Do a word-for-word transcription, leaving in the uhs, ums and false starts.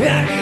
Yeah!